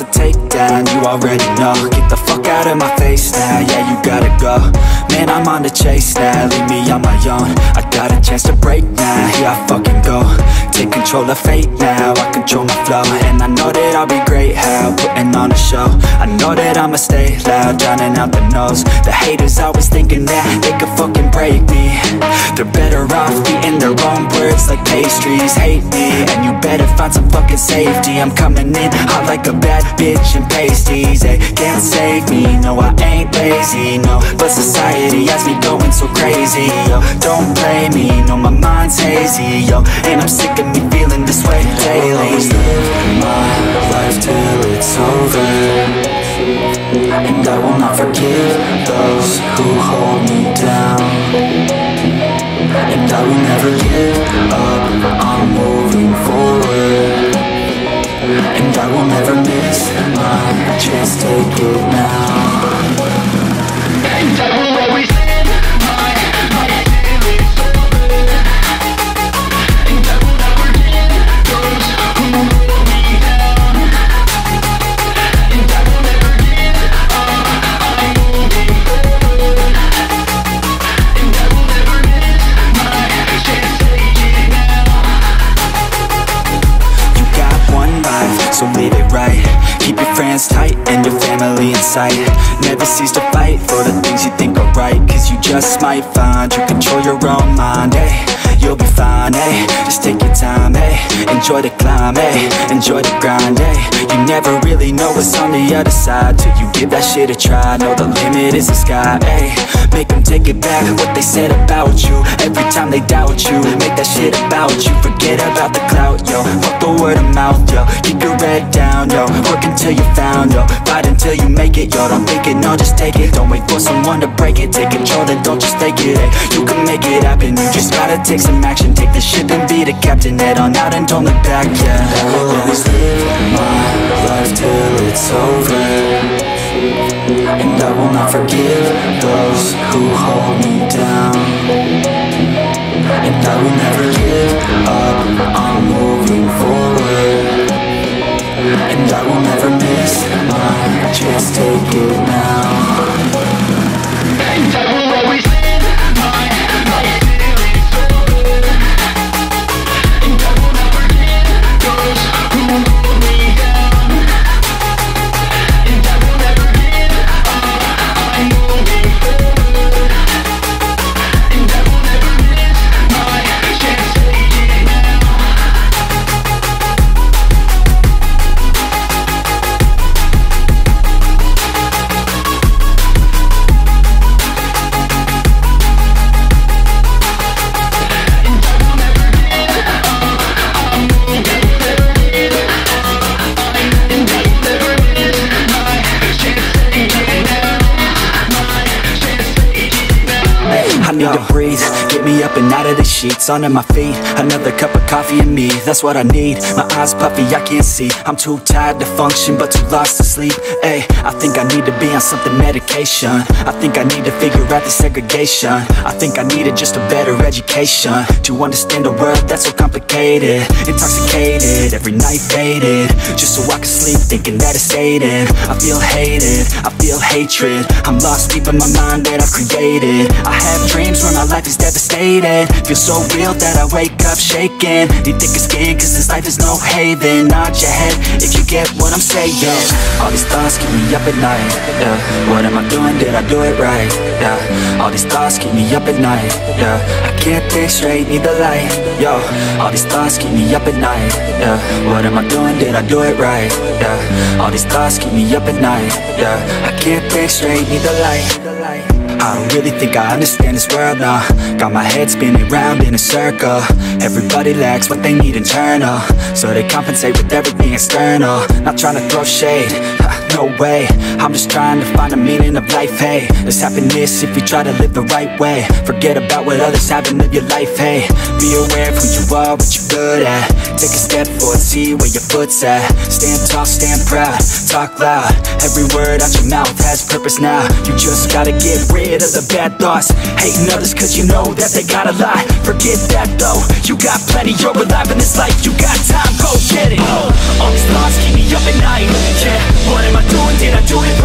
it's a takedown, you already know. Get the fuck out of my face now, yeah, you gotta go. Man, I'm on the chase now, leave me on my own. I got a chance to break now, here I fucking go. Take control of fate now, I control my flow. And I know that I'll be great, how, putting on a show. I know that I'ma stay loud, drowning out the noise. The haters always thinking that they could fucking break me. They're better off eating their own words like pastries. Hate me, and you better find some fucking safety. I'm coming in hot like a bad bitch and pasties. They can't save me, no, I ain't lazy, no. But society has me going so crazy, yo. Don't blame me, no, my mind's hazy, yo. And I'm sick of me feeling this way daily. I'll always live my life till it's over, and I will not forgive those who hold me down, and I will never give up, I'm moving forward, and I will never miss my chance, take it now. And I will always live my life till it's over, and I will not forgive those who hold me down, and I will never give up, I'm moving forward, and I will never miss my chance, take it now. You got one life, so live it right. Keep your friends tight and your family in sight. Never cease to fight for the things you think are right, cause you just might find you control your own mind, eh? You'll be fine, eh? Just take your time, eh? Enjoy the climb, eh? Enjoy the grind, eh? You never really know what's on the other side till you give that shit a try. Know the limit is the sky, eh? Make them take it back, what they said about you. Every time they doubt you, make that shit about you. Forget about the clout, yo. Fuck the word of mouth, yo. Keep your head down, yo. Work until you found, yo. Fight until you make it, yo. Don't think it, no, just take it. Don't wait for someone to break it. Take control, then don't just take it, eh? You can make it happen, you just gotta take some action. Take the ship and be the captain, head on out and don't look back, yeah. I will always live my life till it's over, and I will not forgive those who hold me down, and I will never give up, I'm moving forward, and I will never miss my chance, take it now. Out of the sheets, under my feet, another cup of coffee and me, that's what I need. My eyes puffy, I can't see, I'm too tired to function but too lost to sleep. Ay, I think I need to be on something medication. I think I need to figure out the segregation. I think I needed just a better education to understand a world that's so complicated. Intoxicated, every night faded, just so I can sleep thinking that it's faded. I feel hated, I feel hatred, I'm lost deep in my mind that I've created. I have dreams where my life is devastated. Feel so real that I wake up shaking. Need thicker skin cause this life is no haven. Nod your head if you get what I'm saying. All these thoughts keep me up at night, yeah. What am I doing, did I do it right, yeah. All these thoughts keep me up at night, yeah. I can't think straight, need the light, yo. All these thoughts keep me up at night, yeah. What am I doing, did I do it right, yeah. All these thoughts keep me up at night, yeah. I can't think straight, need the light. I don't really think I understand this world now. Got my head spinning round in a circle. Everybody lacks what they need internal, so they compensate with everything external. Not trying to throw shade, no way. I'm just trying to find the meaning of life, hey. There's happiness if you try to live the right way. Forget about what others have and live your life, hey. Be aware of who you are, what you're good at. Take a step forward, see where your foot's at. Stand tall, stand proud, talk loud. Every word out your mouth has purpose now. You just gotta get real. rid of the bad thoughts. Hating others cause you know that they got a lot. Forget that though, you got plenty. You're alive in this life, you got time, go get it. All these thoughts keep me up at night, yeah. What am I doing, did I do it?